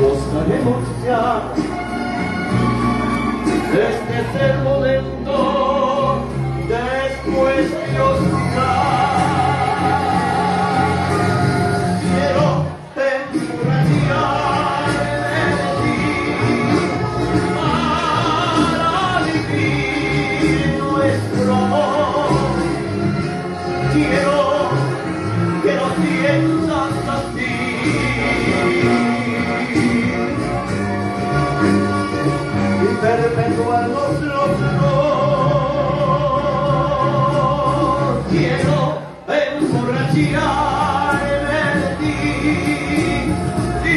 Lo sabemos ya, este es el momento, después Dios da. Quiero extrañarme de ti, para vivir nuestro amor. Quiero que nos sientas así, perpetuarnos los dos. Quiero emborracharme de ti y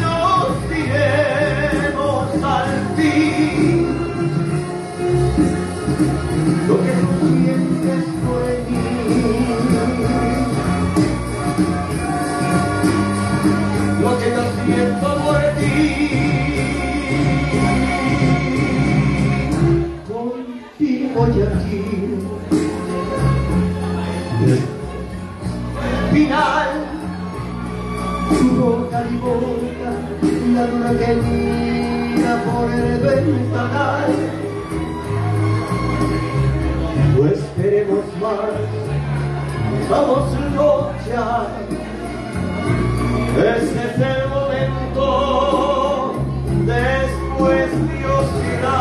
nos diremos al fin lo que tú sientes por mí, lo que yo siento por ti. Hoy aquí, el final, tu boca y boca, la luna que mira por el ventanal. No esperemos más, vamos lucha, este es el momento, después Dios irá.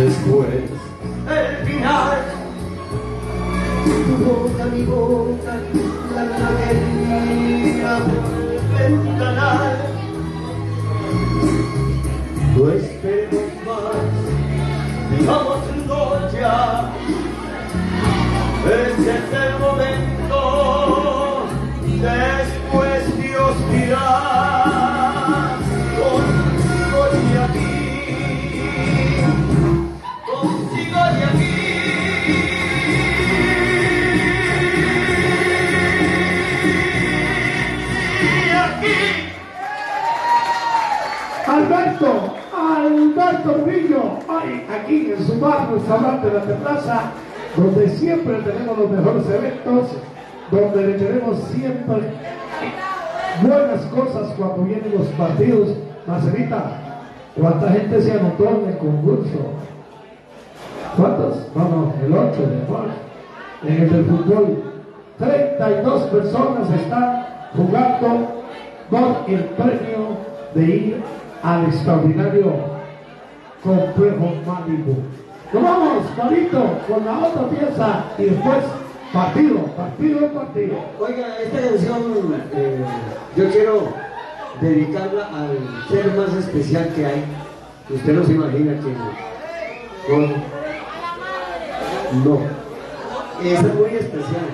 Después, el final, tu boca, mi boca, la galería por el ventanal. No esperemos más, dejamos ya, este es el momento, después Dios dirá. Alberto Murillo, hoy aquí en su barrio, el restaurante de La Terraza, donde siempre tenemos los mejores eventos, donde le tenemos siempre buenas cosas cuando vienen los partidos. Marcelita, ¿cuánta gente se anotó en el concurso? ¿Cuántos? Vamos, el 8 de marzo, en el del fútbol. 32 personas están jugando con el premio de ir al extraordinario complejo Malibu. Nos vamos, Carito, con la otra pieza y después partido. Oiga, esta canción yo quiero dedicarla al ser más especial que hay. Usted no se imagina quién es. No, es muy especial.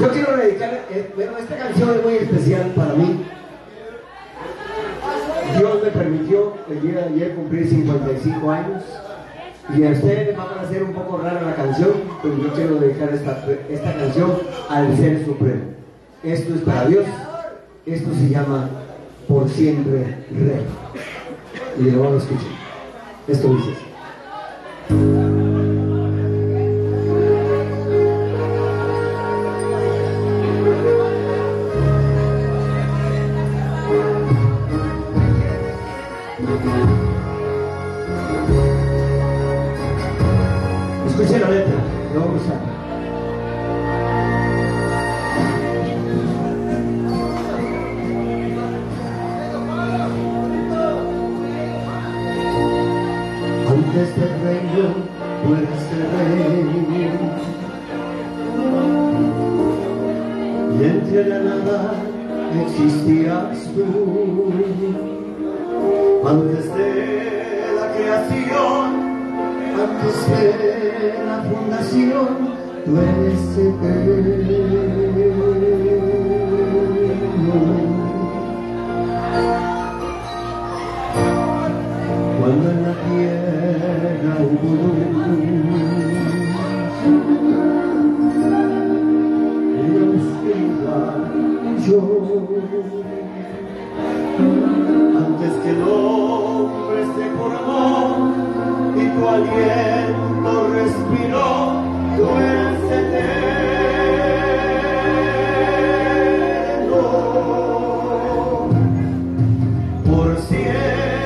Yo quiero dedicar, bueno, esta canción es muy especial para mí. Dios me permitió el día de ayer cumplir 55 años y a ustedes les va a parecer un poco rara la canción, pero yo quiero dedicar esta canción al Ser Supremo. Esto es para Dios, esto se llama Por Siempre Rey. Y lo vamos a escuchar. Esto dice así. Escuche la letra, lo voy a usar. Aunque este reino pueda ser rey, y entre la nada existirás tú. Antes de la creación, antes de la fundación, tú eres eterno. Cuando en la tierra hubo luz, en la oscuridad yo, antes que el hombre se formó y tu aliento respiró, tú eres eterno, por siempre.